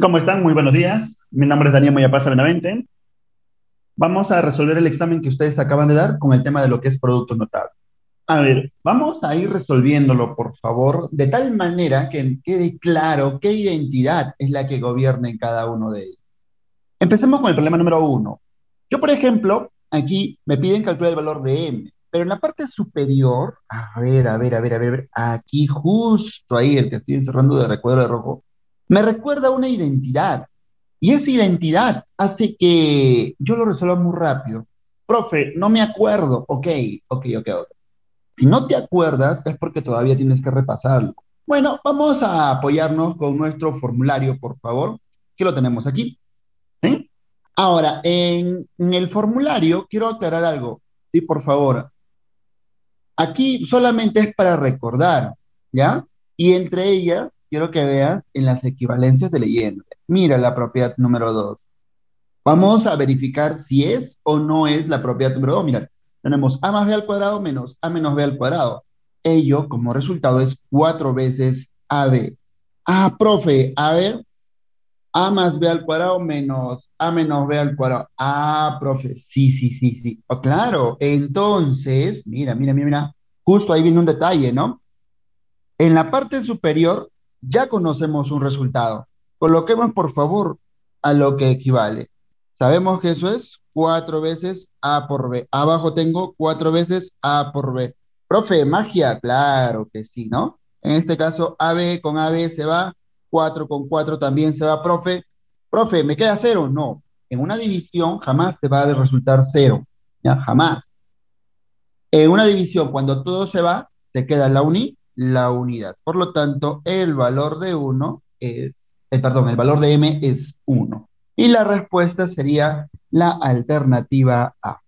¿Cómo están? Muy buenos días. Mi nombre es Daniel Moyapaza Benavente. Vamos a resolver el examen que ustedes acaban de dar con el tema de lo que es productos notables. A ver, vamos a ir resolviéndolo, por favor, de tal manera que quede claro qué identidad es la que gobierna en cada uno de ellos. Empecemos con el problema número 1. Yo, por ejemplo, aquí me piden calcular el valor de M, pero en la parte superior, a ver, aquí justo ahí, el que estoy encerrando de recuadro de rojo, me recuerda una identidad, y esa identidad hace que yo lo resuelva muy rápido. Profe, no me acuerdo. Ok. Si no te acuerdas, es porque todavía tienes que repasarlo. Bueno, vamos a apoyarnos con nuestro formulario, por favor, que lo tenemos aquí. ¿Sí? Ahora, en el formulario quiero aclarar algo. Sí, por favor. Aquí solamente es para recordar, ¿ya? Y entre ellas, quiero que veas en las equivalencias de leyenda. Mira la propiedad número 2. Vamos a verificar si es o no es la propiedad número 2. Mira, tenemos a más b al cuadrado menos a menos b al cuadrado. Ello, como resultado, es 4 veces ab. Ah, profe, a ver. A más b al cuadrado menos a menos b al cuadrado. Ah, profe, sí. Oh, claro, entonces, mira. Justo ahí viene un detalle, ¿no? En la parte superior, ya conocemos un resultado. Coloquemos, por favor, a lo que equivale. Sabemos que eso es 4 veces A por B. Abajo tengo 4 veces A por B. Profe, magia, claro que sí, ¿no? En este caso, AB con AB se va, 4 con 4 también se va, profe. Profe, ¿me queda 0? No. En una división jamás te va a resultar 0, ¿ya? Jamás. En una división, cuando todo se va, te queda la unidad. Por lo tanto, el valor de el valor de M es 1. Y la respuesta sería la alternativa A.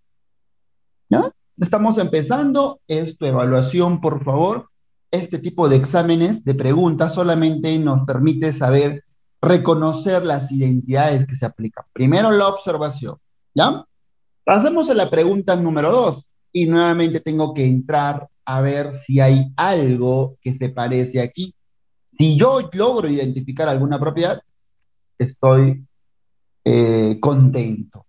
¿Ya? Estamos empezando esta evaluación, por favor. Este tipo de exámenes, de preguntas, solamente nos permite saber reconocer las identidades que se aplican. Primero la observación, ¿ya? Pasamos a la pregunta número 2. Y nuevamente tengo que entrar a ver si hay algo que se parece aquí. Si yo logro identificar alguna propiedad, estoy contento.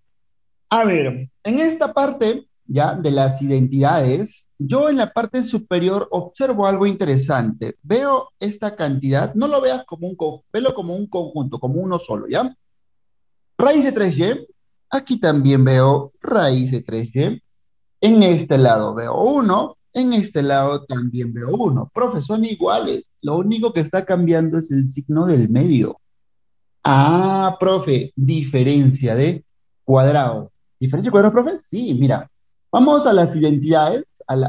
A ver, en esta parte ya de las identidades, yo en la parte superior observo algo interesante. Veo esta cantidad, no lo veas como un conjunto, velo como un conjunto, como uno solo, ¿ya? Raíz de 3y, aquí también veo raíz de 3y. En este lado veo 1. En este lado también veo 1. Profe, son iguales. Lo único que está cambiando es el signo del medio. Ah, profe, diferencia de cuadrado. ¿Diferencia de cuadrado, profe? Sí, mira. Vamos a las identidades.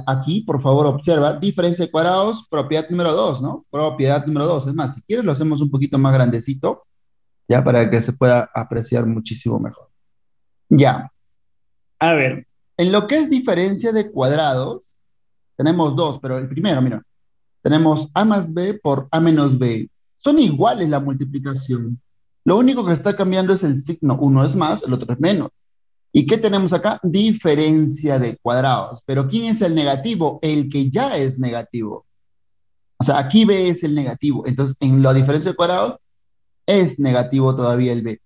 Aquí, por favor, observa. Diferencia de cuadrados, propiedad número 2, ¿no? Propiedad número 2. Es más, si quieres lo hacemos un poquito más grandecito, ya, para que se pueda apreciar muchísimo mejor. Ya. A ver. En lo que es diferencia de cuadrados, tenemos 2, pero el primero, mira, tenemos a más b por a menos b. Son iguales la multiplicación. Lo único que está cambiando es el signo. Uno es más, el otro es menos. ¿Y qué tenemos acá? Diferencia de cuadrados. Pero ¿quién es el negativo? El que ya es negativo. O sea, aquí b es el negativo. Entonces, en la diferencia de cuadrados, es negativo todavía el b.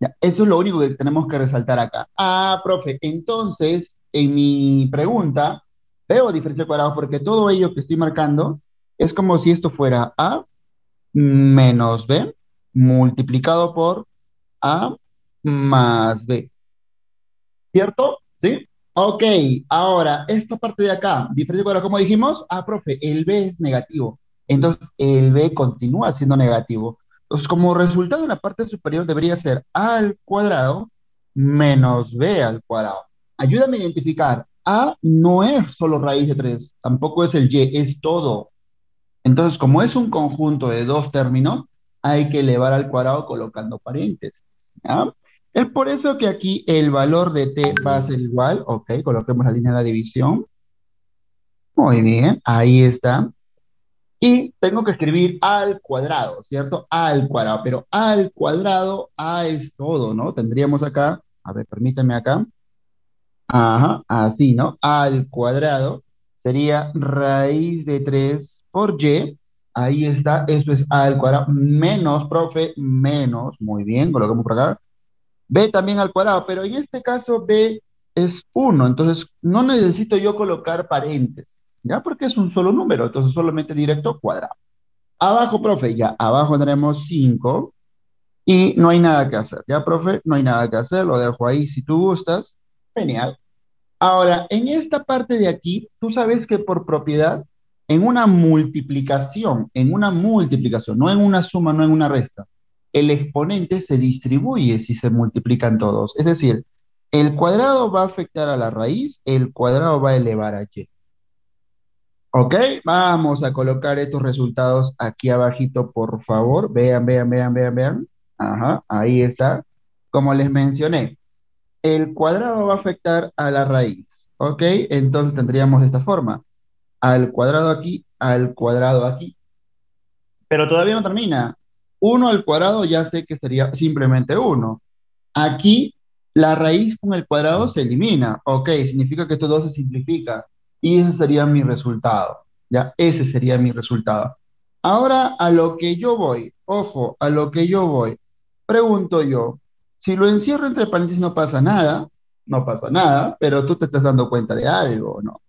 Ya, eso es lo único que tenemos que resaltar acá. Ah, profe, entonces, en mi pregunta veo diferencia de cuadrados porque todo ello que estoy marcando es como si esto fuera A menos B multiplicado por A más B. ¿Cierto? ¿Sí? Ok, ahora, esta parte de acá, diferencia de cuadrados, como dijimos, ah, profe, el B es negativo. Entonces, el B continúa siendo negativo. Entonces, como resultado en la parte superior debería ser A al cuadrado menos B al cuadrado. Ayúdame a identificar. A no es solo raíz de 3, tampoco es el y, es todo. Entonces, como es un conjunto de 2 términos, hay que elevar al cuadrado colocando paréntesis, ¿ya? Es por eso que aquí el valor de t va a ser igual, ok, coloquemos la línea de la división. Muy bien, ahí está. Y tengo que escribir al cuadrado, ¿cierto? Al cuadrado, pero al cuadrado a es todo, ¿no? Tendríamos acá, a ver, permítame acá. Ajá, así, ¿no? Al cuadrado sería raíz de 3 por y Ahí está, eso es A al cuadrado menos, profe, menos, muy bien, colocamos por acá, B también al cuadrado, pero en este caso B es 1, entonces no necesito yo colocar paréntesis, ¿ya? Porque es un solo número, entonces solamente directo cuadrado. Abajo, profe, ya, abajo tenemos 5, y no hay nada que hacer, ¿ya, profe? No hay nada que hacer, lo dejo ahí si tú gustas, genial. Ahora, en esta parte de aquí, tú sabes que por propiedad, en una multiplicación, no en una suma, no en una resta, el exponente se distribuye si se multiplican todos. Es decir, el cuadrado va a afectar a la raíz, el cuadrado va a elevar a y. ¿Ok? Vamos a colocar estos resultados aquí abajito, por favor. Vean, vean, vean, vean, vean. Ajá, ahí está. Como les mencioné, el cuadrado va a afectar a la raíz. ¿Ok? Entonces tendríamos esta forma. Al cuadrado aquí, al cuadrado aquí. Pero todavía no termina. 1 al cuadrado ya sé que sería simplemente 1. Aquí la raíz con el cuadrado se elimina. Ok, significa que estos dos se simplifican. Y ese sería mi resultado. Ya, ese sería mi resultado. Ahora a lo que yo voy. Ojo, a lo que yo voy. Pregunto yo, si lo encierro entre paréntesis no pasa nada. No pasa nada, pero tú te estás dando cuenta de algo, ¿no?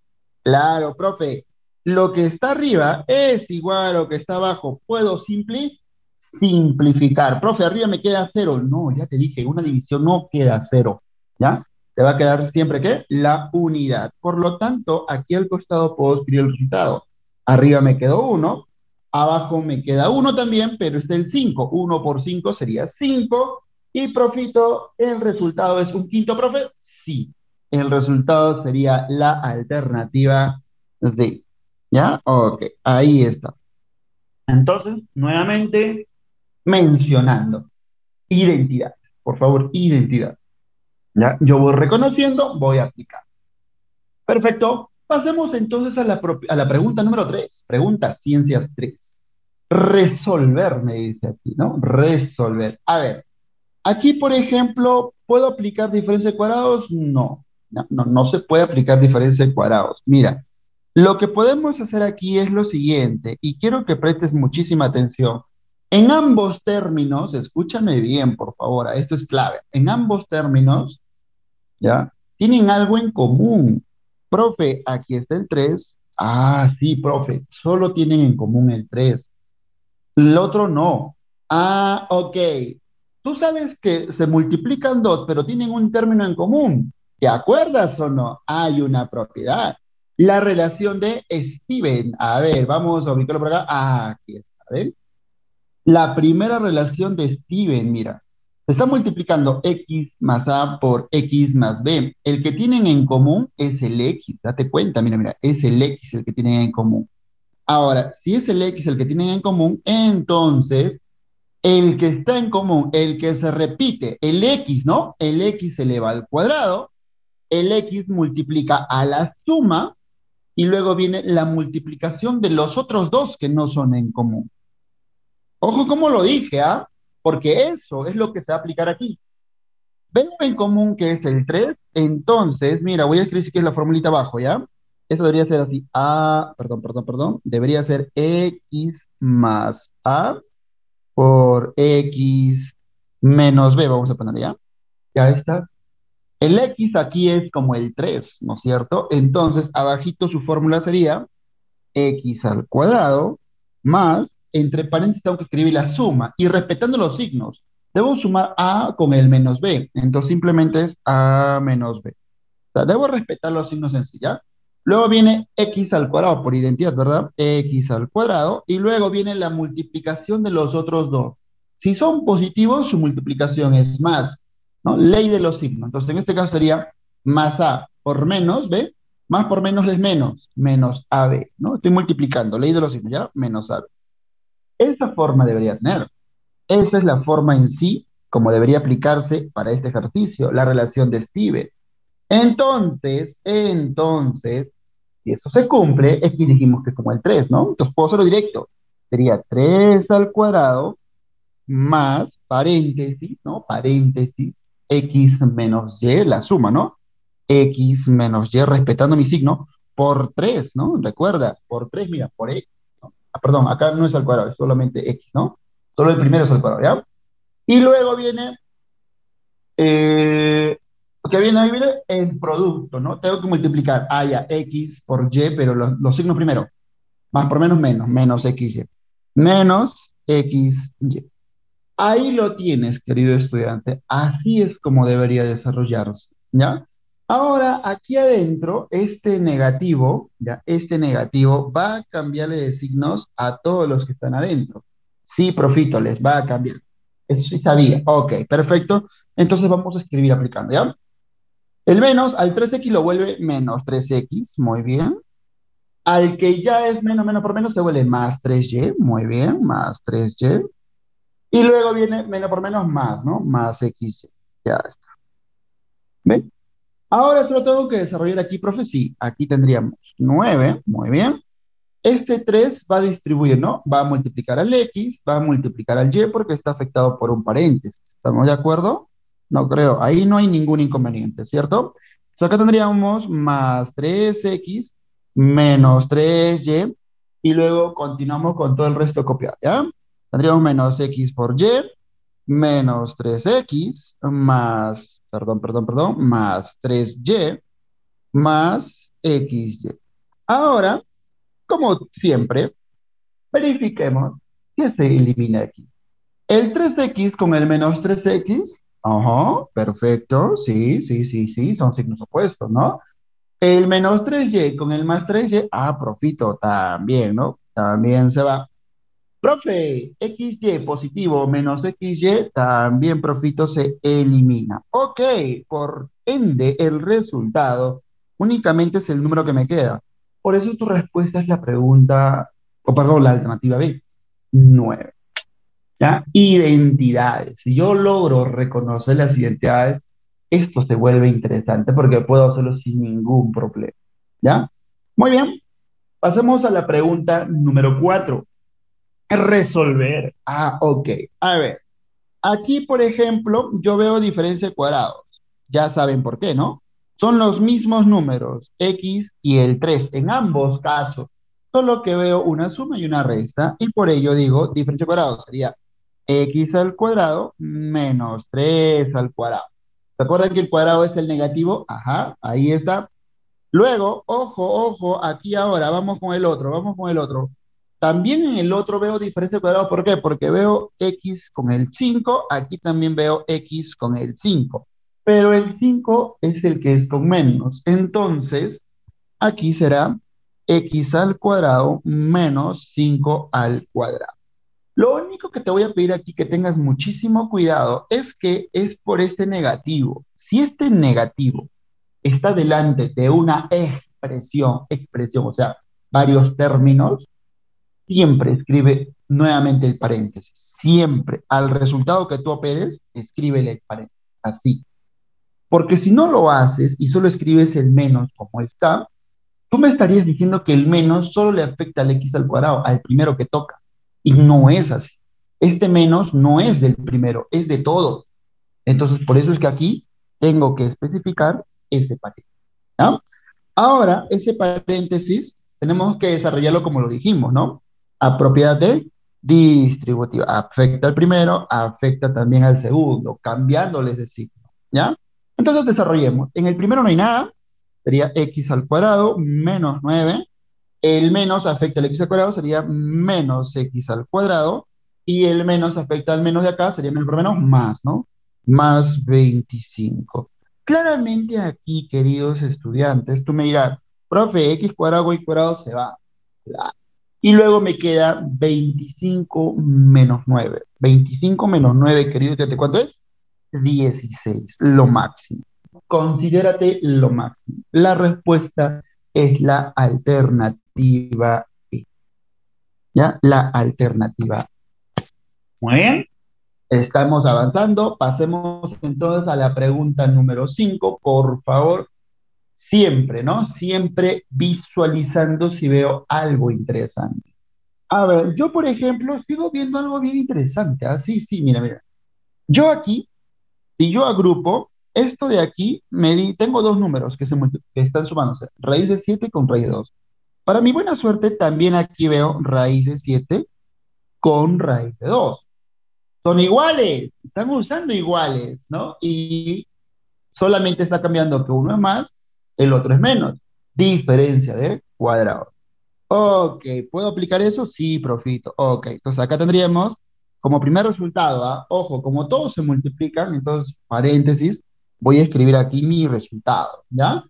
Claro, profe, lo que está arriba es igual a lo que está abajo. ¿Puedo simplificar? Profe, arriba me queda 0. No, ya te dije, una división no queda 0. ¿Ya? Te va a quedar siempre, ¿qué? La unidad. Por lo tanto, aquí al costado puedo escribir el resultado. Arriba me quedó 1, abajo me queda 1 también, pero está el 5. 1 por 5 sería 5. Y, profito, ¿el resultado es un quinto, profe? Sí. El resultado sería la alternativa D. ¿Ya? Ok, ahí está. Entonces, nuevamente, mencionando identidad. Por favor, identidad. ¿Ya? Yo voy reconociendo, voy a aplicar. Perfecto. Pasemos entonces a la pregunta número 3. Pregunta Ciencias 3. Resolver, me dice aquí, ¿no? Resolver. A ver, aquí, por ejemplo, ¿puedo aplicar diferencia de cuadrados? No. No se puede aplicar diferencia de cuadrados. Mira, lo que podemos hacer aquí es lo siguiente, y quiero que prestes muchísima atención. En ambos términos, escúchame bien, por favor, esto es clave. En ambos términos, ¿ya? Tienen algo en común. Profe, aquí está el 3. Ah, sí, profe, solo tienen en común el 3. El otro no. Ah, ok. Tú sabes que se multiplican dos, pero tienen un término en común. ¿Te acuerdas o no? Hay una propiedad. La relación de Steven. A ver, vamos a ubicarlo por acá. Ah, aquí está, ¿ven? La primera relación de Steven, mira. Se está multiplicando X más A por X más B. El que tienen en común es el X. Date cuenta, mira, mira. Es el X el que tienen en común. Ahora, si es el X el que tienen en común, entonces... el que está en común, el que se repite, el X, ¿no? El X eleva al cuadrado, el X multiplica a la suma, y luego viene la multiplicación de los otros dos que no son en común. Ojo como lo dije, ¿ah? Porque eso es lo que se va a aplicar aquí. ¿Ven en común que es el 3? Entonces, mira, voy a escribir que es la formulita abajo, ¿ya? Esto debería ser así, A, perdón, debería ser X más A por X menos B, vamos a poner ya. Ya está. El X aquí es como el 3, ¿no es cierto? Entonces, abajito su fórmula sería X al cuadrado más, entre paréntesis tengo que escribir la suma, y respetando los signos, debo sumar A con el menos B, entonces simplemente es A menos B. O sea, debo respetar los signos en sí, ¿ya? Luego viene X al cuadrado, por identidad, ¿verdad? X al cuadrado, y luego viene la multiplicación de los otros dos. Si son positivos, su multiplicación es más, ¿no? Ley de los signos. Entonces, en este caso sería más A por menos B, más por menos es menos, menos AB, ¿no? Estoy multiplicando, ley de los signos, ¿ya? Menos AB. Esa forma debería tener. Esa es la forma en sí, como debería aplicarse para este ejercicio, la relación de Steven. Entonces, si eso se cumple, es que dijimos que es como el 3, ¿no? Entonces puedo hacerlo directo. Sería 3 al cuadrado más paréntesis, ¿no? Paréntesis, X menos Y, la suma, ¿no? X menos Y, respetando mi signo, por 3, ¿no? Recuerda, por 3, mira, por X, ¿no? perdón, acá no es al cuadrado, es solamente X, ¿no? Solo el primero es al cuadrado, ¿ya? Y luego viene, que viene ahí, viene el producto, ¿no? Tengo que multiplicar, ya, X por Y, pero los signos primero. Más por menos XY. Menos XY. Ahí lo tienes, querido estudiante. Así es como debería desarrollarse, ¿ya? Ahora, aquí adentro, este negativo, ¿ya? Este negativo va a cambiarle de signos a todos los que están adentro. Sí, profito, les va a cambiar. Eso sí sabía. Ok, perfecto. Entonces vamos a escribir aplicando, ¿ya? El menos, al 3X lo vuelve menos 3X, muy bien. Al que ya es menos por menos, se vuelve más 3Y, muy bien, más 3Y. Y luego viene menos por menos más, ¿no? Más XY, ya está. ¿Ven? Ahora solo tengo que desarrollar aquí, profe, sí. Aquí tendríamos 9, muy bien. Este 3 va a distribuir, ¿no? Va a multiplicar al X, va a multiplicar al Y, porque está afectado por un paréntesis. ¿Estamos de acuerdo? No creo, ahí no hay ningún inconveniente, ¿cierto? Entonces acá tendríamos más 3X, menos 3Y, y luego continuamos con todo el resto copiado, ¿ya? Tendríamos menos X por Y, menos 3X, más, más 3Y, más XY. Ahora, como siempre, verifiquemos qué se elimina aquí. El 3X con el menos 3X, ajá, perfecto, sí, son signos opuestos, ¿no? El menos 3Y con el más 3Y, profito, también, ¿no? También se va. Profe, XY positivo menos XY, también, profito, se elimina. Ok, por ende, el resultado únicamente es el número que me queda. Por eso tu respuesta es la pregunta, o perdón, la alternativa B, 9. ¿Ya? Identidades. Si yo logro reconocer las identidades, esto se vuelve interesante porque puedo hacerlo sin ningún problema. ¿Ya? Muy bien. Pasemos a la pregunta número 4. Resolver. Ok. A ver. Aquí, por ejemplo, yo veo diferencia de cuadrados. Ya saben por qué, ¿no? Son los mismos números, X y el 3, en ambos casos. Solo que veo una suma y una resta, y por ello digo, diferencia de cuadrados sería X al cuadrado menos 3 al cuadrado. ¿Se acuerdan que el cuadrado es el negativo? Ajá, ahí está. Luego, ojo, aquí ahora, vamos con el otro. También en el otro veo diferencia de cuadrados, ¿por qué? Porque veo X con el 5, aquí también veo X con el 5. Pero el 5 es el que es con menos. Entonces, aquí será X al cuadrado menos 5 al cuadrado. Lo único que te voy a pedir aquí que tengas muchísimo cuidado es que es por este negativo. Si este negativo está delante de una expresión, o sea, varios términos, siempre escribe nuevamente el paréntesis. Siempre. Al resultado que tú operes, escríbele el paréntesis. Así. Porque si no lo haces y solo escribes el menos como está, tú me estarías diciendo que el menos solo le afecta al X al cuadrado, al primero que toca. Y no es así. Este menos no es del primero, es de todo. Entonces, por eso es que aquí tengo que especificar ese paréntesis, ¿no? Ahora, ese paréntesis tenemos que desarrollarlo como lo dijimos, ¿no? A propiedad de distributiva. Afecta al primero, afecta también al segundo, cambiándoles de signo, ¿ya? Entonces desarrollemos. En el primero no hay nada. Sería X al cuadrado menos 9. El menos afecta al X al cuadrado, sería menos X al cuadrado. Y el menos afecta al menos de acá, sería menos por menos más, ¿no? Más 25. Claramente aquí, queridos estudiantes, tú me dirás, profe, X cuadrado y cuadrado se va. Y luego me queda 25 menos 9. 25 menos 9, querido estudiante, ¿cuánto es? 16, lo máximo. Considérate lo máximo. La respuesta es la alternativa E. ¿Ya? La alternativa E. Muy bien. Estamos avanzando. Pasemos entonces a la pregunta número 5. Por favor, siempre, ¿no? Siempre visualizando si veo algo interesante. A ver, yo por ejemplo sigo viendo algo bien interesante. Sí, mira. Yo aquí, si yo agrupo, esto de aquí, tengo dos números que están sumándose, raíz de 7 con raíz de 2. Para mi buena suerte, también aquí veo raíz de 7 con raíz de 2. Son iguales, están usando iguales, ¿no? Y solamente está cambiando que uno es más, el otro es menos. Diferencia de cuadrados. Ok, ¿puedo aplicar eso? Sí, profito. Ok, entonces acá tendríamos como primer resultado, ¿ah? Ojo, como todos se multiplican, entonces, paréntesis, voy a escribir aquí mi resultado, ¿ya?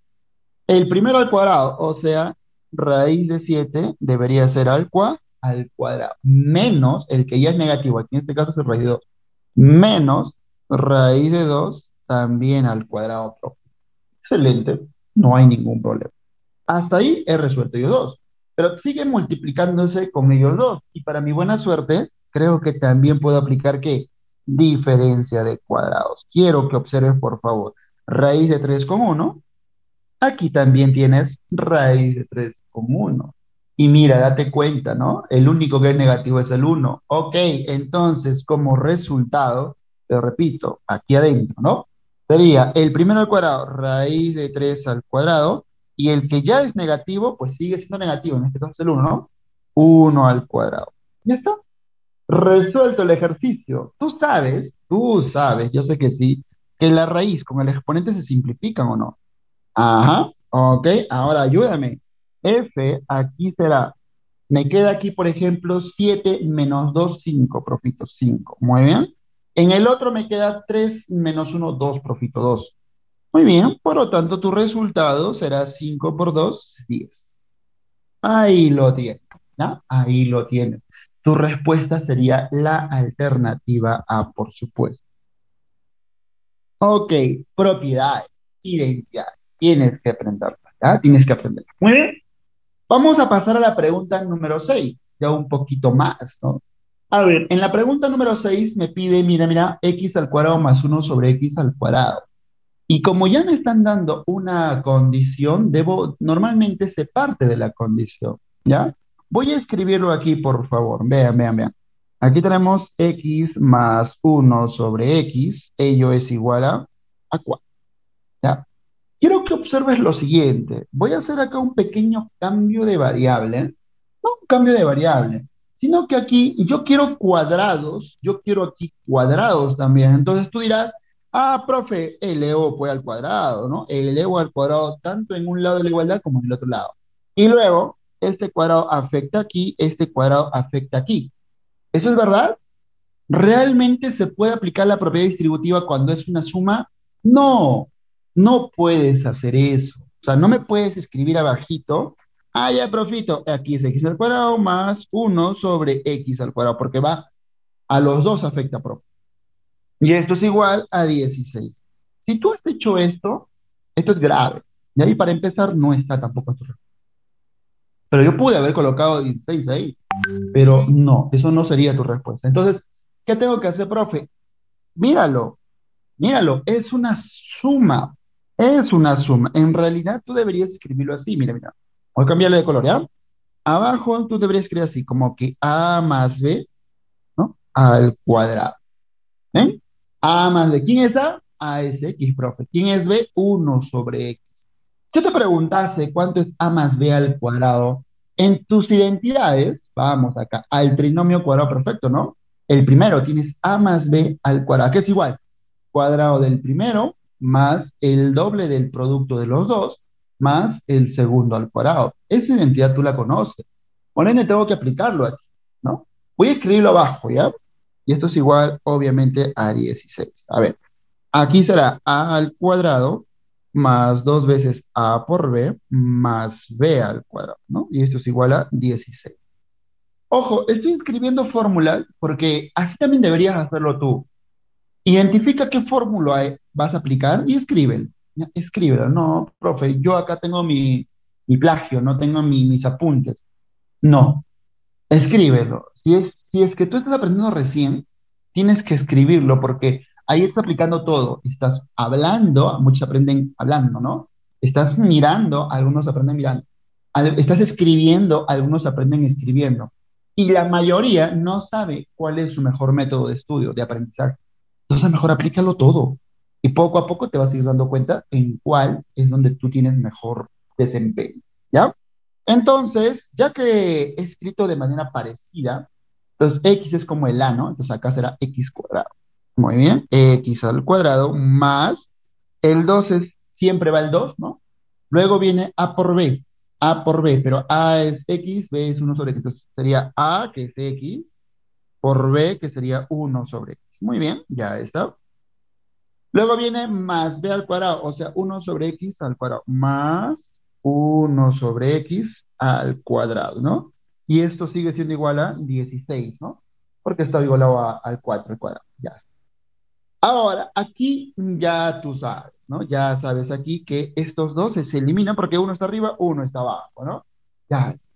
El primero al cuadrado, o sea, raíz de 7 debería ser al cuadrado, menos el que ya es negativo, aquí en este caso es el raíz de 2, menos raíz de 2 también al cuadrado. Excelente, no hay ningún problema. Hasta ahí he resuelto yo 2, pero sigue multiplicándose con ellos 2, y para mi buena suerte, creo que también puedo aplicar, ¿qué? Diferencia de cuadrados. Quiero que observes, por favor, raíz de 3 con 1, aquí también tienes raíz de 3 con 1. Y mira, date cuenta, ¿no? El único que es negativo es el 1. Ok, entonces, como resultado, lo repito, aquí adentro, ¿no? Sería el primero al cuadrado, raíz de 3 al cuadrado, y el que ya es negativo, pues sigue siendo negativo, en este caso es el 1, ¿no? 1 al cuadrado. Ya está. Resuelto el ejercicio. Tú sabes, yo sé que sí, que la raíz con el exponente se simplifican, ¿o no? Ajá, ok, ahora ayúdame. F aquí será, me queda aquí, por ejemplo, 7 menos 2, 5, profito, 5. Muy bien. En el otro me queda 3 menos 1, 2, profito, 2. Muy bien, por lo tanto, tu resultado será 5 por 2, 10. Ahí lo tienes, ¿no? Ahí lo tienes. Tu respuesta sería la alternativa A, por supuesto. Ok, propiedad, identidad. Tienes que aprenderla, ¿ya? Tienes que aprenderla. Muy bien. Vamos a pasar a la pregunta número 6, ya un poquito más, ¿no? A ver, en la pregunta número 6 me pide, mira, x al cuadrado más 1 sobre x al cuadrado. Y como ya me están dando una condición, normalmente se parte de la condición, ¿ya? Voy a escribirlo aquí, por favor. Vean. Aquí tenemos x más 1 sobre x. Ello es igual a 4. ¿Ya? Quiero que observes lo siguiente. Voy a hacer acá un pequeño cambio de variable. No un cambio de variable, sino que aquí yo quiero cuadrados. Yo quiero aquí cuadrados también. Entonces tú dirás, ah, profe, LO pues al cuadrado, ¿no? LO al cuadrado tanto en un lado de la igualdad como en el otro lado. Y luego... este cuadrado afecta aquí, este cuadrado afecta aquí. ¿Eso es verdad? ¿Realmente se puede aplicar la propiedad distributiva cuando es una suma? No, no puedes hacer eso. O sea, no me puedes escribir abajito, ah, ya, profito, aquí es x al cuadrado más 1 sobre x al cuadrado, porque va a los dos afecta, profe. Y esto es igual a 16. Si tú has hecho esto, esto es grave. Y ahí para empezar no está tampoco tu respuesta. Pero yo pude haber colocado 16 ahí, pero no, eso no sería tu respuesta. Entonces, ¿qué tengo que hacer, profe? Míralo, es una suma, En realidad tú deberías escribirlo así, mira. Voy a cambiarle de color, ¿ya? Abajo tú deberías escribir así, como que A más B, ¿no? Al cuadrado. ¿Ven? A más B, ¿quién es A? A es X, profe. ¿Quién es B? 1 sobre X. Si te preguntase cuánto es A más B al cuadrado, en tus identidades, vamos acá, al trinomio cuadrado perfecto, ¿no? El primero tienes A más B al cuadrado, que es igual, cuadrado del primero, más el doble del producto de los dos, más el segundo al cuadrado. Esa identidad tú la conoces. Por ende, tengo que aplicarlo aquí, ¿no? Voy a escribirlo abajo, ¿ya? Y esto es igual, obviamente, a 16. A ver, aquí será A al cuadrado, más 2 veces A por B, más B al cuadrado, ¿no? Y esto es igual a 16. Ojo, estoy escribiendo fórmulas porque así también deberías hacerlo tú. Identifica qué fórmula vas a aplicar y escríbelo. No, profe, yo acá tengo mi plagio, no tengo mis apuntes. No, escríbelo. Si es que tú estás aprendiendo recién, tienes que escribirlo porque... ahí estás aplicando todo, estás hablando, muchos aprenden hablando, ¿no? Estás mirando, algunos aprenden mirando. Estás escribiendo, algunos aprenden escribiendo. Y la mayoría no sabe cuál es su mejor método de estudio, de aprendizaje. Entonces mejor aplícalo todo. Y poco a poco te vas a ir dando cuenta en cuál es donde tú tienes mejor desempeño, ¿ya? Entonces, ya que he escrito de manera parecida, entonces x es como el a, ¿no? Entonces acá será x cuadrado. Muy bien, x al cuadrado más el 2 es, siempre va el 2, ¿no? Luego viene a por b, pero a es x, b es 1 sobre x, entonces sería a, que es x, por b, que sería 1 sobre x. Muy bien, ya está. Luego viene más b al cuadrado, o sea, 1 sobre x al cuadrado, más 1 sobre x al cuadrado, ¿no? Y esto sigue siendo igual a 16, ¿no? Porque está igualado al 4 al cuadrado, ya está. Ahora, aquí ya tú sabes, ¿no? Ya sabes aquí que estos dos se eliminan porque uno está arriba, uno está abajo, ¿no? Ya está,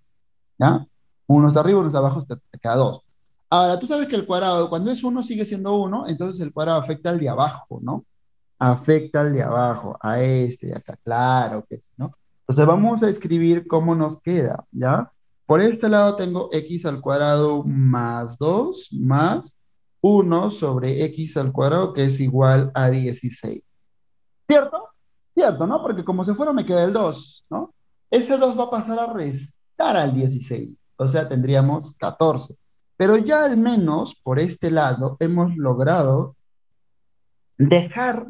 ¿ya? Uno está arriba, uno está abajo, queda 2. Ahora, tú sabes que el cuadrado, cuando es 1, sigue siendo 1, entonces el cuadrado afecta al de abajo, ¿no? Afecta al de abajo, a este de acá, claro que sí, ¿no? Entonces vamos a escribir cómo nos queda, ¿ya? Por este lado tengo x al cuadrado más 2, más 1 sobre x al cuadrado, que es igual a 16. ¿Cierto? ¿Cierto, no? Porque como se fuera me queda el 2, ¿no? Ese 2 va a pasar a restar al 16, o sea, tendríamos 14. Pero ya al menos por este lado hemos logrado dejar,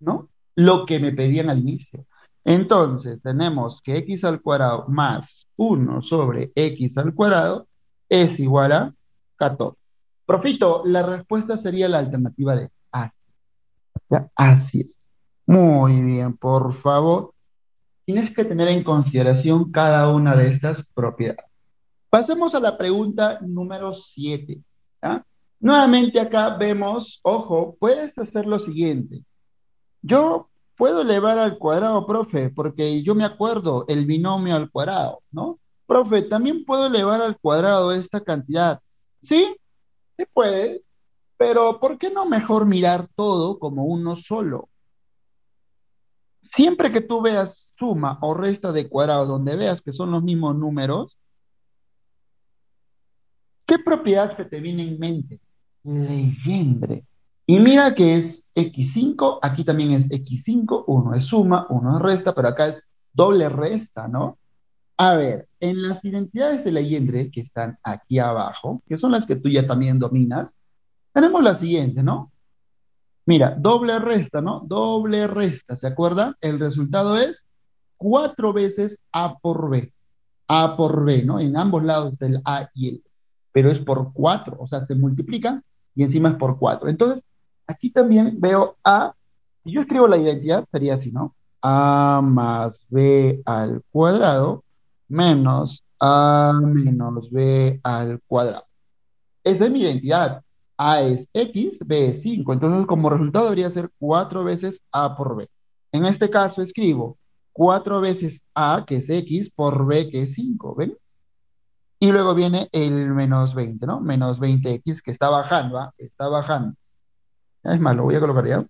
¿no?, lo que me pedían al inicio. Entonces tenemos que x al cuadrado más 1 sobre x al cuadrado es igual a 14. Profito, la respuesta sería la alternativa de A. ¿Ya? Así es. Muy bien, por favor. Tienes que tener en consideración cada una de estas propiedades. Pasemos a la pregunta número 7. Nuevamente acá vemos, ojo, puedes hacer lo siguiente. Yo puedo elevar al cuadrado, profe, porque yo me acuerdo el binomio al cuadrado, ¿no? Profe, también puedo elevar al cuadrado esta cantidad. Sí, se puede, pero ¿por qué no mejor mirar todo como uno solo? Siempre que tú veas suma o resta de cuadrado, donde veas que son los mismos números, ¿qué propiedad se te viene en mente? Legendre. Y mira que es x5, aquí también es x5, uno es suma, uno es resta, pero acá es doble resta, ¿no? A ver, en las identidades de Legendre que están aquí abajo, que son las que tú ya también dominas, tenemos la siguiente, ¿no? Mira, doble resta, ¿no? Doble resta, ¿se acuerdan? El resultado es 4 veces a por b. A por b, ¿no? En ambos lados está el a y el b. Pero es por 4, o sea, se multiplica y encima es por 4. Entonces, aquí también veo A, si yo escribo la identidad, sería así, ¿no? A más B al cuadrado, menos A menos B al cuadrado. Esa es mi identidad. A es X, B es 5. Entonces, como resultado debería ser 4 veces A por B. En este caso, escribo 4 veces A, que es X, por B, que es 5, ¿ven? Y luego viene el menos 20, ¿no? Menos 20x que está bajando, ¿va? Está bajando. Es más, lo voy a colocar ya.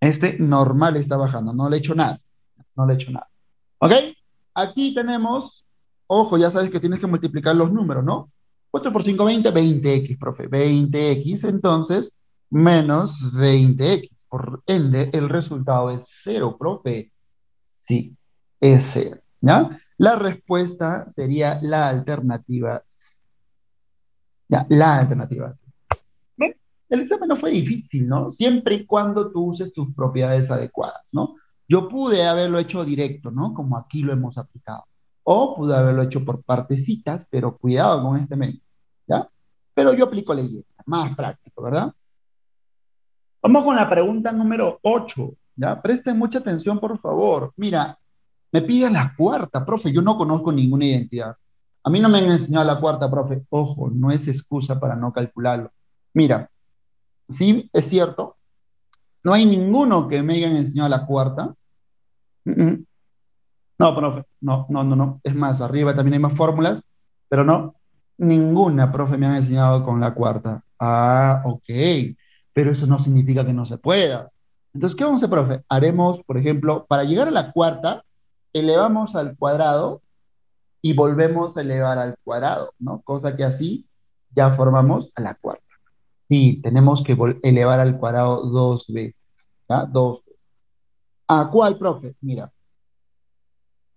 Este normal está bajando, no le he hecho nada. No le he hecho nada. ¿Ok? Aquí tenemos, ojo, ya sabes que tienes que multiplicar los números, ¿no? 4 por 5, 20, 20x, profe. 20x, entonces, menos 20x. Por ende, el resultado es 0, profe. Sí, es 0, ¿ya? La respuesta sería la alternativa. Ya, la alternativa. ¿Ven? El examen no fue difícil, ¿no? Siempre y cuando tú uses tus propiedades adecuadas, ¿no? Yo pude haberlo hecho directo, ¿no? Como aquí lo hemos aplicado. O pude haberlo hecho por partecitas, pero cuidado con este método, ¿ya? Pero yo aplico leyenda, más práctico, ¿verdad? Vamos con la pregunta número 8, ¿ya? Presten mucha atención, por favor. Mira, me pide la cuarta, profe, yo no conozco ninguna identidad. A mí no me han enseñado la cuarta, profe. Ojo, no es excusa para no calcularlo. Mira, sí, es cierto, no hay ninguno que me hayan enseñado la cuarta. No, profe, no. Es más, arriba también hay más fórmulas, pero no, ninguna, profe, me han enseñado con la cuarta. Ah, ok, pero eso no significa que no se pueda. Entonces, ¿qué vamos a hacer, profe? Haremos, por ejemplo, para llegar a la cuarta, elevamos al cuadrado y volvemos a elevar al cuadrado, ¿no? Cosa que así ya formamos a la cuarta. Sí, tenemos que elevar al cuadrado 2 veces, ¿ya? 2 veces. ¿A cuál, profe? Mira,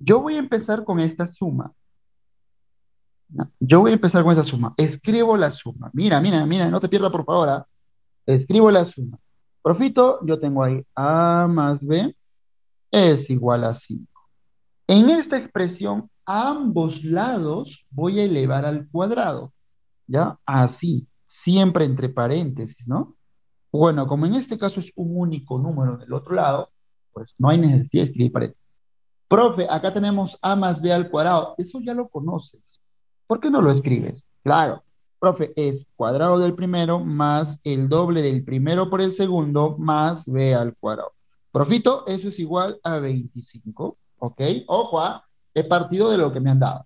Yo voy a empezar con esta suma. Escribo la suma. Mira, no te pierdas, por favor. Escribo la suma. Profito, yo tengo ahí A más B es igual a 5. En esta expresión, ambos lados voy a elevar al cuadrado. ¿Ya? Así. Siempre entre paréntesis, ¿no? Bueno, como en este caso es un único número del otro lado, pues no hay necesidad de escribir paréntesis. Profe, acá tenemos A más B al cuadrado. Eso ya lo conoces. ¿Por qué no lo escribes? Claro. Profe, es cuadrado del primero más el doble del primero por el segundo más B al cuadrado. Profito, eso es igual a 25. ¿Ok? Ojo, he partido de lo que me han dado.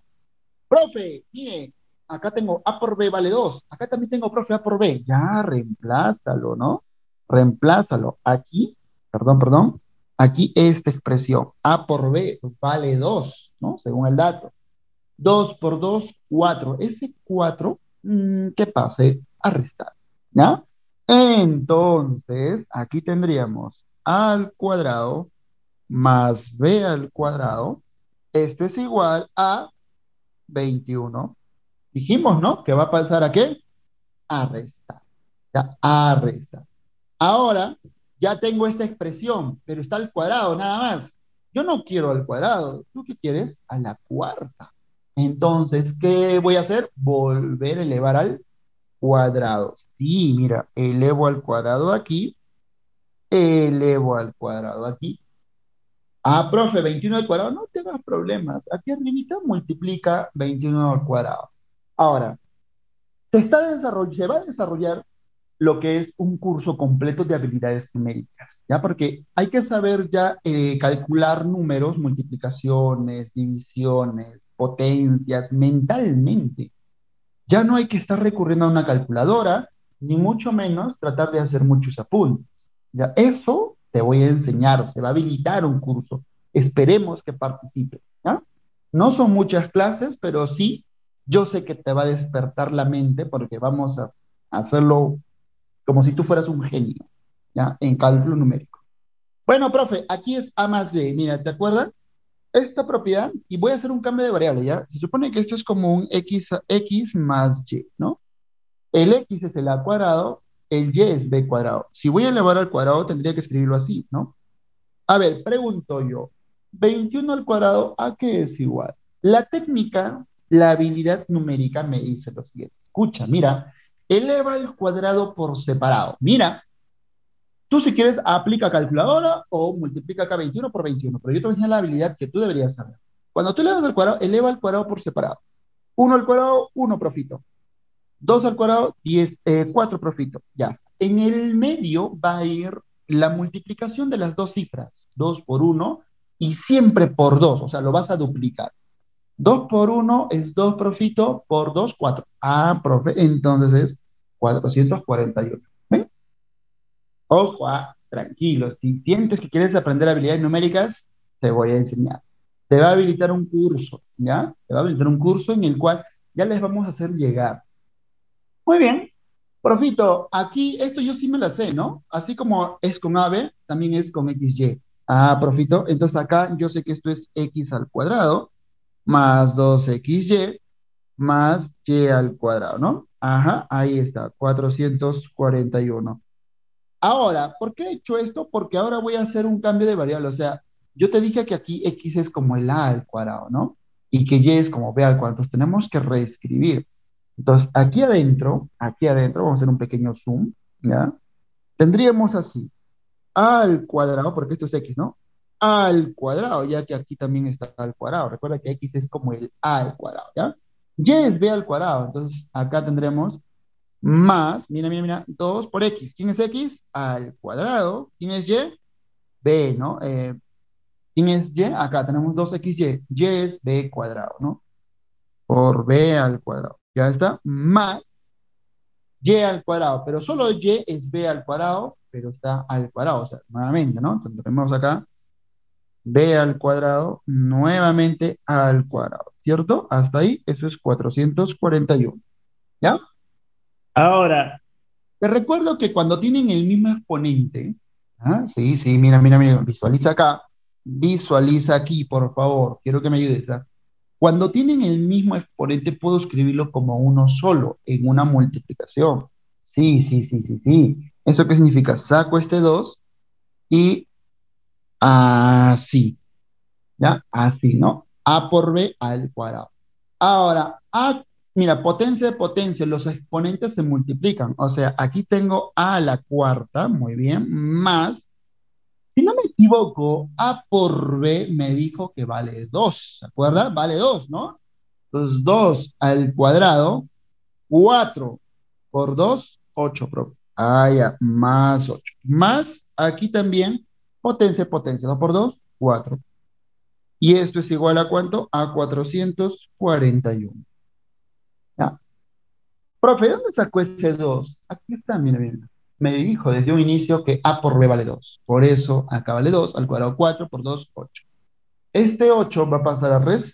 Profe, mire, acá tengo A por B vale 2. Acá también tengo, profe, A por B. Ya, reemplázalo, ¿no? Reemplázalo. Aquí, perdón. Aquí esta expresión. A por B vale 2, ¿no? Según el dato. 2 por 2, 4. Ese 4... que pase a restar, ¿ya? Entonces, aquí tendríamos A al cuadrado más B al cuadrado. Esto es igual a 21. Dijimos, ¿no? Que va a pasar ¿a qué? A restar. ¿Ya? A restar. Ahora, ya tengo esta expresión, pero está al cuadrado nada más. Yo no quiero al cuadrado. ¿Tú qué quieres? A la cuarta. Entonces, ¿qué voy a hacer? Volver a elevar al cuadrado. Sí, mira, elevo al cuadrado aquí. Elevo al cuadrado aquí. Ah, profe, 21 al cuadrado. No tengas problemas. Aquí arribita multiplica 21 al cuadrado. Ahora, se va a desarrollar lo que es un curso completo de habilidades numéricas, ¿ya? Porque hay que saber ya calcular números, multiplicaciones, divisiones, potencias, mentalmente. Ya no hay que estar recurriendo a una calculadora, ni mucho menos tratar de hacer muchos apuntes. Ya eso te voy a enseñar, se va a habilitar un curso. Esperemos que participes, ¿ya? No son muchas clases, pero sí, yo sé que te va a despertar la mente porque vamos a hacerlo como si tú fueras un genio, ¿ya? En cálculo numérico. Bueno, profe, aquí es A más B. Mira, ¿te acuerdas? Esta propiedad, y voy a hacer un cambio de variable, ¿ya? Se supone que esto es como un x más y, ¿no? El x es el a cuadrado, el y es b cuadrado. Si voy a elevar al cuadrado, tendría que escribirlo así, ¿no? A ver, pregunto yo, 21 al cuadrado, ¿a qué es igual? La técnica, la habilidad numérica me dice lo siguiente. Escucha, mira, eleva el cuadrado por separado. Mira, tú si quieres aplica calculadora o multiplica acá 21 por 21, pero yo te voy a enseñar la habilidad que tú deberías saber. Cuando tú elevas al cuadrado, eleva al cuadrado por separado. 1 al cuadrado, 1 profito. 2 al cuadrado, 4 profito. Ya está. En el medio va a ir la multiplicación de las dos cifras, 2 por 1 y siempre por 2, o sea, lo vas a duplicar. 2 por 1 es 2 profito, por 2, 4. Ah, profe, entonces es 441. ¿Ven? Ojo, tranquilo. Si sientes que quieres aprender habilidades numéricas, te voy a enseñar. Te va a habilitar un curso, ¿ya? Te va a habilitar un curso en el cual ya les vamos a hacer llegar. Muy bien. Profito, aquí, esto yo sí me la sé, ¿no? Así como es con AB, también es con XY. Ah, profito, entonces acá yo sé que esto es X al cuadrado más 2XY, más Y al cuadrado, ¿no? Ajá, ahí está, 441. Ahora, ¿por qué he hecho esto? Porque ahora voy a hacer un cambio de variable, o sea, yo te dije que aquí X es como el A al cuadrado, ¿no? Y que Y es como B al cuadrado, entonces tenemos que reescribir. Entonces, aquí adentro, vamos a hacer un pequeño zoom, ¿ya? Tendríamos así, A al cuadrado, porque esto es X, ¿no? A al cuadrado, ya que aquí también está A al cuadrado. Recuerda que X es como el A al cuadrado, ¿ya? Y es B al cuadrado. Entonces, acá tendremos más, mira, 2 por X. ¿Quién es X? Al cuadrado. ¿Quién es Y? B, ¿no? ¿Quién es Y? Acá tenemos 2XY. Y es B cuadrado, ¿no? Por B al cuadrado. Ya está. Más Y al cuadrado. Pero solo Y es B al cuadrado, pero está al cuadrado. O sea, nuevamente, ¿no? Entonces, tenemos acá B al cuadrado, nuevamente al cuadrado, ¿cierto? Hasta ahí, eso es 441, ¿ya? Ahora, te recuerdo que cuando tienen el mismo exponente, ¿ah? Sí, mira, visualiza acá, Visualiza aquí, por favor. Quiero que me ayudes, ¿ah? Cuando tienen el mismo exponente, puedo escribirlo como uno solo, en una multiplicación. Sí. ¿Eso qué significa? Saco este 2 y así. ¿Ya? Así, ¿no? A por B al cuadrado. Ahora, A, mira, potencia de potencia, los exponentes se multiplican. O sea, aquí tengo A a la cuarta, muy bien, más, si no me equivoco, A por B me dijo que vale 2, ¿se acuerda? Vale 2, ¿no? Entonces, 2 al cuadrado, 4 por 2, 8, profe. Ah, ya, más 8. Más, aquí también, potencia, 2 por 2, 4. Y esto es igual a ¿cuánto? A 441. Ya. Profe, ¿dónde sacó ese 2? Aquí está, mira. Me dijo desde un inicio que A por B vale 2. Por eso, acá vale 2, al cuadrado 4 por 2, 8. Este 8 va a pasar a restar.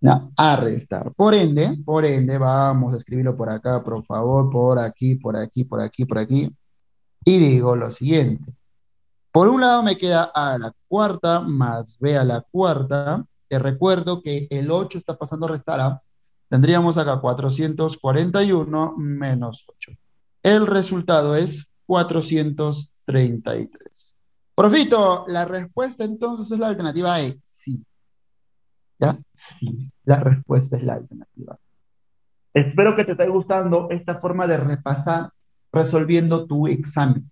No, a restar. Por ende, vamos a escribirlo por acá, por favor, por aquí. Y digo lo siguiente. Por un lado me queda A a la cuarta más B a la cuarta. Te recuerdo que el 8 está pasando a restar a. Tendríamos acá 441 menos 8. El resultado es 433. Profito, la respuesta entonces es la alternativa E. Sí. ¿Ya? Sí, la respuesta es la alternativa. Espero que te esté gustando esta forma de repasar resolviendo tu examen.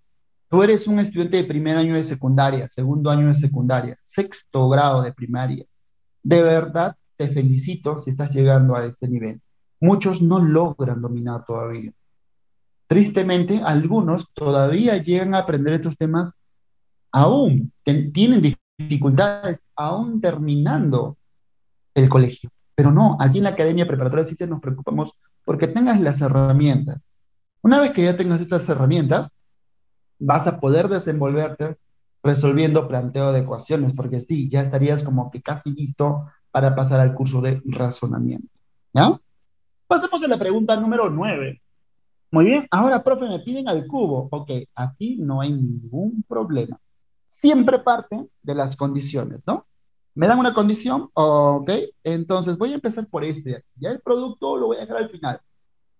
Tú eres un estudiante de primer año de secundaria, segundo año de secundaria, sexto grado de primaria. De verdad, te felicito si estás llegando a este nivel. Muchos no logran dominar todavía. Tristemente, algunos todavía llegan a aprender estos temas aún, tienen dificultades, aún terminando el colegio. Pero no, aquí en la Academia Preparatoria de Ciencias nos preocupamos porque tengas las herramientas. Una vez que ya tengas estas herramientas, vas a poder desenvolverte resolviendo planteo de ecuaciones, porque sí, ya estarías como que casi listo para pasar al curso de razonamiento, ¿ya? Pasemos a la pregunta número 9. Muy bien, ahora, profe, me piden al cubo. Ok, aquí no hay ningún problema. Siempre parte de las condiciones, ¿no? Me dan una condición, ok, entonces voy a empezar por este de aquí. Ya el producto lo voy a dejar al final.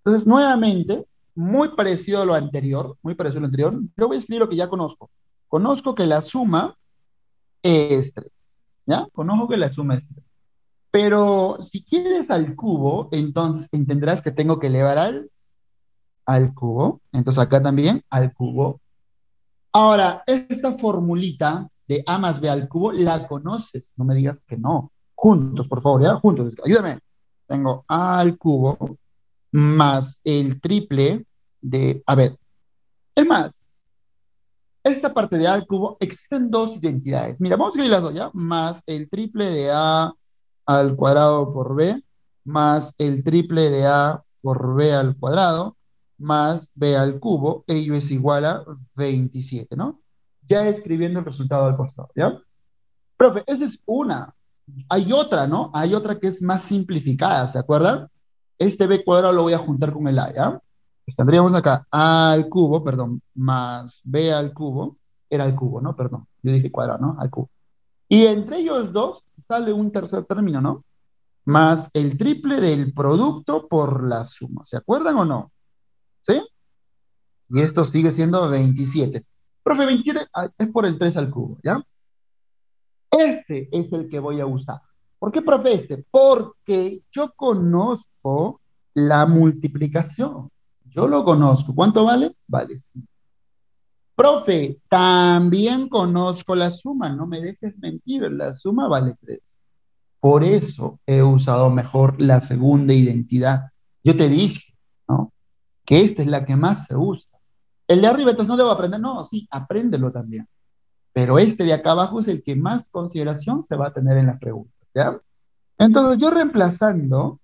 Entonces, nuevamente, muy parecido a lo anterior, yo voy a escribir lo que ya conozco. Conozco que la suma es 3, ¿ya? Conozco que la suma es 3. Pero si quieres al cubo, entonces entenderás que tengo que elevar al cubo. Entonces acá también, al cubo. Ahora, esta formulita de A más B al cubo, la conoces. No me digas que no. Juntos, por favor, ¿ya? Juntos. Ayúdame. Tengo A al cubo más el triple de, a ver, es más, esta parte de A al cubo, existen dos identidades, mira, vamos a escribir las dos, ¿ya? Más el triple de A al cuadrado por B, más el triple de A por B al cuadrado, más B al cubo, ello es igual a 27, ¿no? Ya escribiendo el resultado al costado, ¿ya? Profe, esa es una, hay otra, ¿no? Hay otra que es más simplificada, ¿se acuerdan? Este B cuadrado lo voy a juntar con el A, ¿ya? Pues tendríamos acá A al cubo, perdón, más B al cubo, era al cubo, ¿no? Perdón, yo dije cuadrado, ¿no? Al cubo. Y entre ellos dos sale un tercer término, ¿no? Más el triple del producto por la suma, ¿se acuerdan o no? ¿Sí? Y esto sigue siendo 27. Profe, 27 es por el 3 al cubo, ¿ya? Este es el que voy a usar. ¿Por qué, profe, este? Porque yo conozco la multiplicación. Yo lo conozco. ¿Cuánto vale? Vale 5. Profe, también conozco la suma. No me dejes mentir. La suma vale 3. Por eso he usado mejor la segunda identidad. Yo te dije, ¿no? Que esta es la que más se usa. El de arriba, entonces no debo aprender. No, sí, apréndelo también. Pero este de acá abajo es el que más consideración se va a tener en las preguntas, ¿ya? Entonces yo reemplazando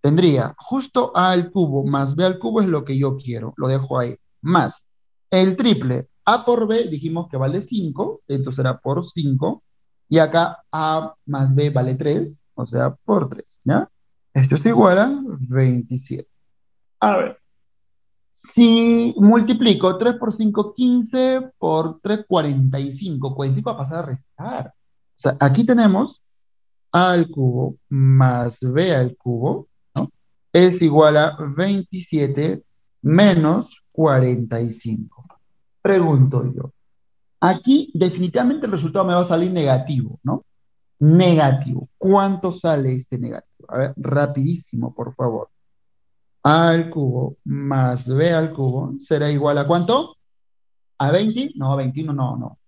tendría justo A al cubo más B al cubo es lo que yo quiero. Lo dejo ahí. Más el triple. A por B dijimos que vale 5. Entonces será por 5. Y acá A más B vale 3. O sea, por 3. ¿Ya? Esto es igual a 27. A ver. Si multiplico 3 por 5, 15, por 3, 45. 45 va a pasar a restar. O sea, aquí tenemos A al cubo más B al cubo, ¿no? Es igual a 27 menos 45. Pregunto yo. Aquí definitivamente el resultado me va a salir negativo, ¿no? Negativo. ¿Cuánto sale este negativo? A ver, rapidísimo, por favor. A al cubo más B al cubo será igual a ¿cuánto? ¿A 20? No, a 21 no, no.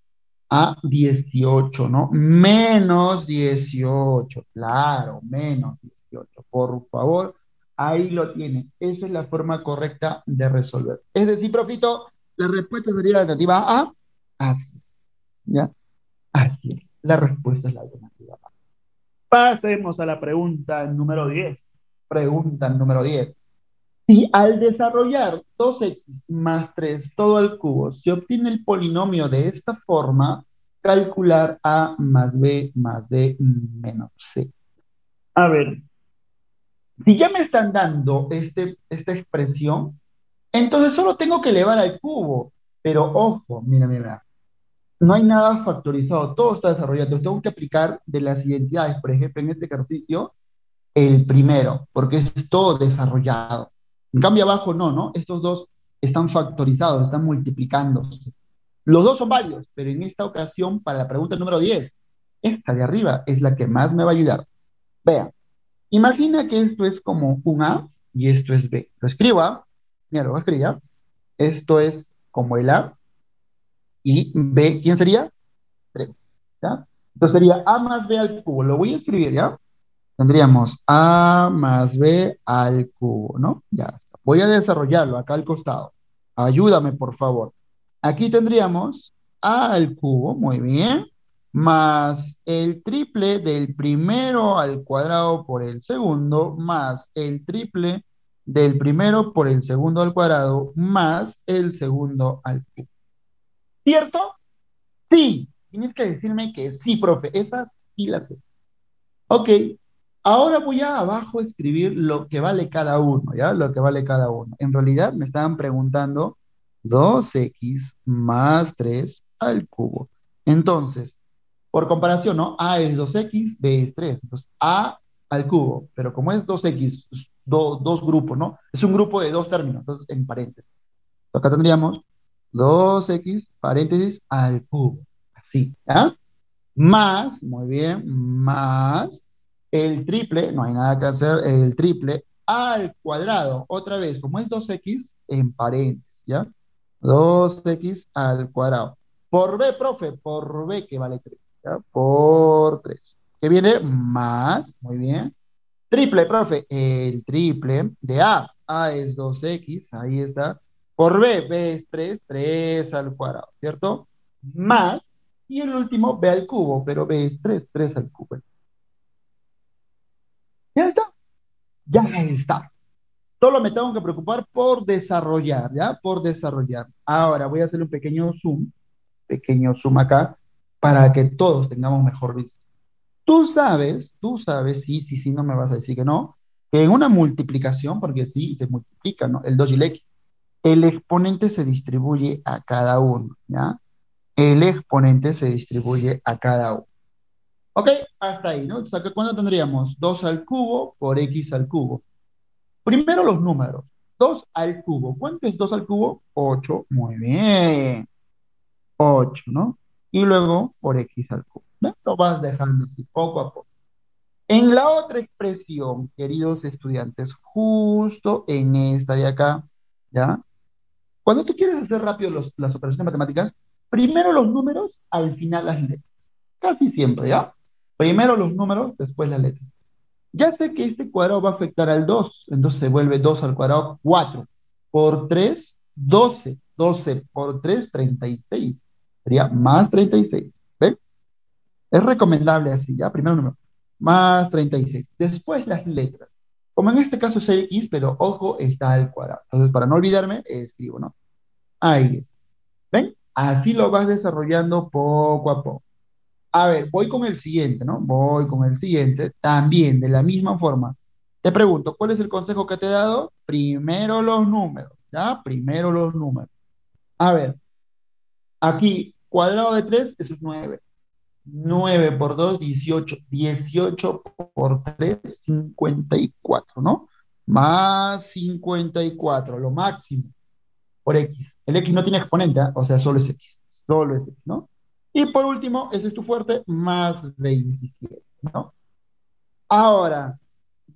A 18, ¿no? Menos 18, claro, menos 18. Por favor, ahí lo tienen. Esa es la forma correcta de resolver. Es decir, profito, la respuesta sería la alternativa A. Así, ¿ya? Así es. La respuesta es la alternativa A. Pasemos a la pregunta número 10. Pregunta número 10. Si al desarrollar 2x más 3 todo al cubo se obtiene el polinomio de esta forma, calcular a más b más d menos c. A ver, si ya me están dando esta expresión, entonces solo tengo que elevar al cubo. Pero ojo, mira, mira, no hay nada factorizado, todo está desarrollado. Entonces tengo que aplicar de las identidades, por ejemplo, en este ejercicio, el primero, porque es todo desarrollado. En cambio abajo no, ¿no? Estos dos están factorizados, están multiplicándose. Los dos son varios, pero en esta ocasión, para la pregunta número 10, esta de arriba es la que más me va a ayudar. Vean, imagina que esto es como un A y esto es B. Lo escriba, mira, lo escriba. Esto es como el A y B, ¿quién sería? 3, ¿ya? Entonces sería A más B al cubo, lo voy a escribir, ¿ya? Tendríamos A más B al cubo, ¿no? Ya está. Voy a desarrollarlo acá al costado. Ayúdame, por favor. Aquí tendríamos A al cubo, muy bien, más el triple del primero al cuadrado por el segundo, más el triple del primero por el segundo al cuadrado, más el segundo al cubo. ¿Cierto? Sí. Tienes que decirme que sí, profe. Esas sí las sé. Ok. Ahora voy a abajo a escribir lo que vale cada uno, ¿ya? Lo que vale cada uno. En realidad me estaban preguntando 2x más 3 al cubo. Entonces, por comparación, ¿no? A es 2x, B es 3. Entonces, A al cubo. Pero como es 2x, dos grupos, ¿no? Es un grupo de dos términos, entonces en paréntesis. Acá tendríamos 2x, paréntesis, al cubo. Así, ¿ya? Más, muy bien, más... el triple, no hay nada que hacer, el triple al cuadrado, otra vez, como es 2x, en paréntesis, ¿ya? 2x al cuadrado. Por b, profe, por b que vale 3, ¿ya? Por 3. ¿Qué viene? Más, muy bien. Triple, profe, el triple de a. A es 2x, ahí está. Por b, b es 3, 3 al cuadrado, ¿cierto? Más, y el último, b al cubo, pero b es 3, 3 al cubo. Ya está, ya está. Solo me tengo que preocupar por desarrollar, ¿ya? Por desarrollar. Ahora voy a hacer un pequeño zoom acá, para que todos tengamos mejor vista. Tú sabes, sí, no me vas a decir que no, que en una multiplicación, porque sí, se multiplica, ¿no? El 2 y el x, el exponente se distribuye a cada uno, ¿ya? El exponente se distribuye a cada uno. Ok, hasta ahí, ¿no? O sea, ¿cuándo tendríamos? 2 al cubo por x al cubo. Primero los números. 2 al cubo. ¿Cuánto es 2 al cubo? 8. Muy bien. 8, ¿no? Y luego por x al cubo. ¿Ves? Lo vas dejando así, poco a poco. En la otra expresión, queridos estudiantes, justo en esta de acá, ¿ya? Cuando tú quieres hacer rápido las operaciones matemáticas, primero los números, al final las letras. Casi siempre, ¿ya? Primero los números, después las letras. Ya sé que este cuadrado va a afectar al 2, entonces se vuelve 2 al cuadrado, 4. Por 3, 12. 12 por 3, 36. Sería más 36. ¿Ven? Es recomendable así, ya, primero número. Más 36. Después las letras. Como en este caso es x, pero ojo, está al cuadrado. Entonces, para no olvidarme, escribo, ¿no? Ahí es. ¿Ven? Así lo vas desarrollando poco a poco. A ver, voy con el siguiente, ¿no? Voy con el siguiente, también, de la misma forma. Te pregunto, ¿cuál es el consejo que te he dado? Primero los números, ¿ya? Primero los números. A ver, aquí, cuadrado de 3, eso es 9. 9 por 2, 18. 18 por 3, 54, ¿no? Más 54, lo máximo, por X. El X no tiene exponente, ¿eh? O sea, solo es X. Solo es X, ¿no? Y por último, ese es tu fuerte, más 27, ¿no? Ahora,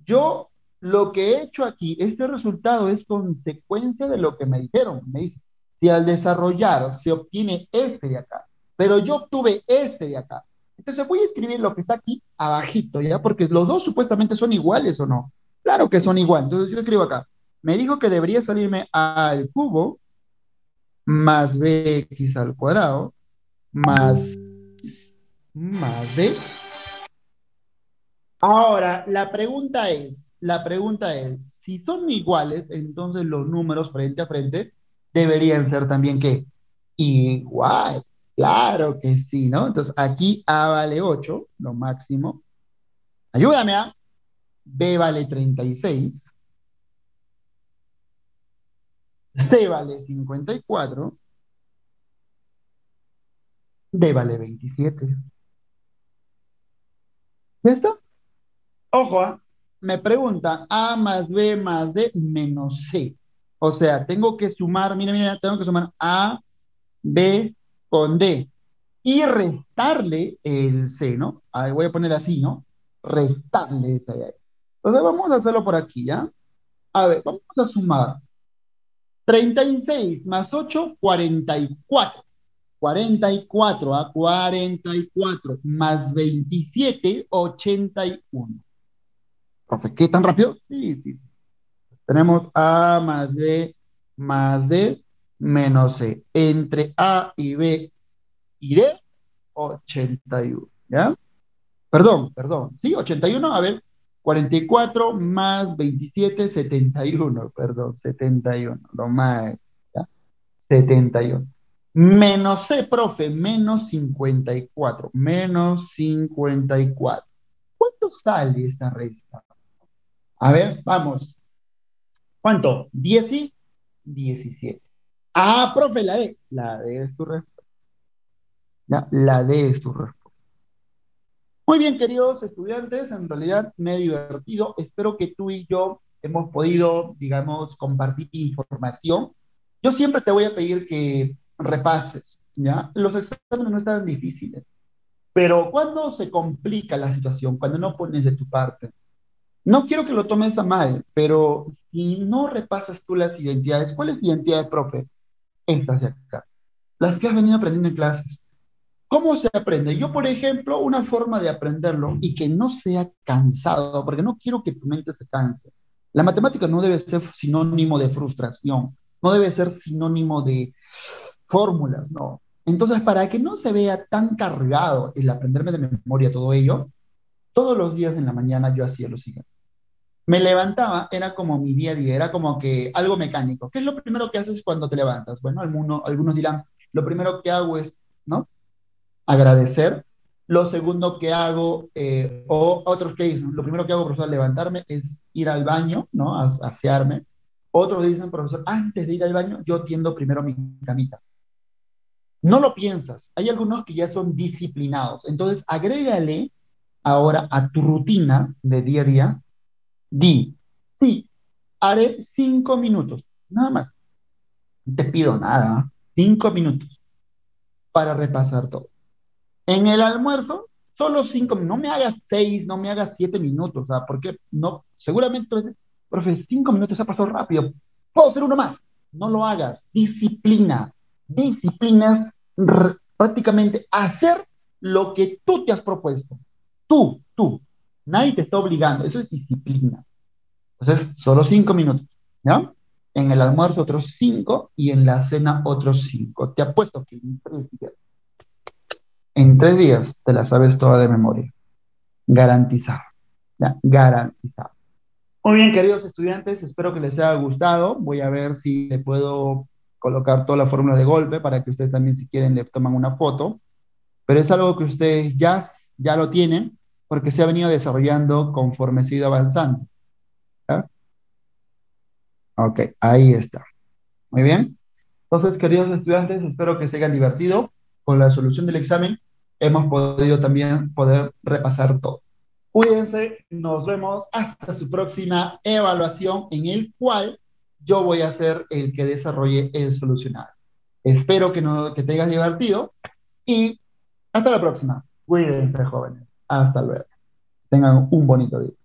yo lo que he hecho aquí, este resultado es consecuencia de lo que me dijeron. Me dice, si al desarrollar se obtiene este de acá, pero yo obtuve este de acá. Entonces voy a escribir lo que está aquí abajito, ¿ya? Porque los dos supuestamente son iguales, ¿o no? Claro que son iguales. Entonces yo escribo acá. Me dijo que debería salirme A al cubo, más BX al cuadrado, más D. Ahora, la pregunta es, si son iguales, entonces los números frente a frente deberían ser también, ¿qué? Igual, claro que sí, ¿no? Entonces, aquí A vale 8, lo máximo. Ayúdame a B vale 36. C vale 54. D vale 27. ¿Ya está? Ojo, ¿eh? Me pregunta A más B más D menos C. O sea, tengo que sumar, mira, tengo que sumar A, B con D. Y restarle el C, ¿no? Ahí voy a poner así, ¿no? Restarle esa de ahí. Entonces vamos a hacerlo por aquí, ¿ya? A ver, vamos a sumar. 36 más 8, 44. 44 a 44 más 27, 81. Profe, ¿qué tan rápido? Sí. Tenemos A más B más D menos C. Entre A y B y D, 81, ¿ya? Perdón. Sí, 81, a ver. 44 más 27, 71. Perdón, 71. Lo más, ¿ya? 71. Menos C, profe, menos 54. Menos 54. ¿Cuánto sale esta resta? A ver, vamos. ¿Cuánto? 10 y 17. Ah, profe, la D. La D es tu respuesta. No, la D es tu respuesta. Muy bien, queridos estudiantes. En realidad me he divertido. Espero que tú y yo hemos podido, digamos, compartir información. Yo siempre te voy a pedir que repases, ¿ya? Los exámenes no están difíciles, pero cuando se complica la situación, cuando no pones de tu parte, no quiero que lo tomes a mal, pero si no repasas tú las identidades, ¿cuál es la identidad, profe? Estas de acá, las que has venido aprendiendo en clases. ¿Cómo se aprende? Yo, por ejemplo, una forma de aprenderlo y que no sea cansado, porque no quiero que tu mente se canse. La matemática no debe ser sinónimo de frustración, no debe ser sinónimo de fórmulas, no. Entonces, para que no se vea tan cargado el aprenderme de memoria todo ello, todos los días en la mañana yo hacía lo siguiente. Me levantaba, era como mi día a día, era como que algo mecánico. ¿Qué es lo primero que haces cuando te levantas? Bueno, algunos dirán, lo primero que hago es, ¿no? Agradecer. Lo segundo que hago, o otros que dicen, lo primero que hago, profesor, al levantarme es ir al baño, ¿no? A asearme. Otros dicen, profesor, antes de ir al baño, yo tiendo primero mi camita. No lo piensas. Hay algunos que ya son disciplinados. Entonces, agrégale ahora a tu rutina de día a día. Di, sí, haré 5 minutos. Nada más. No te pido nada. 5 minutos. Para repasar todo. En el almuerzo, solo 5 minutos. No me hagas 6, no me hagas 7 minutos. ¿Sabes? Porque no, seguramente, profe, 5 minutos ha pasado rápido. Puedo hacer uno más. No lo hagas. Disciplina. Disciplinas prácticamente hacer lo que tú te has propuesto. Tú. Nadie te está obligando. Eso es disciplina. Entonces, solo 5 minutos, ¿no? En el almuerzo otros 5 y en la cena otros 5. Te apuesto que en 3 días te la sabes toda de memoria. Garantizado. ¿Ya? Garantizado. Muy bien, queridos estudiantes. Espero que les haya gustado. Voy a ver si le puedo colocar toda la fórmula de golpe para que ustedes también, si quieren, le toman una foto, pero es algo que ustedes ya lo tienen, porque se ha venido desarrollando conforme se ha ido avanzando, ¿ya? Ok, ahí está. Muy bien. Entonces, queridos estudiantes, espero que se hayan divertido con la solución del examen. Hemos podido también repasar todo. Cuídense, nos vemos hasta su próxima evaluación en el cual yo voy a ser el que desarrolle el solucionario. Espero que te hayas divertido y hasta la próxima. Cuídense, jóvenes. Hasta luego. Tengan un bonito día.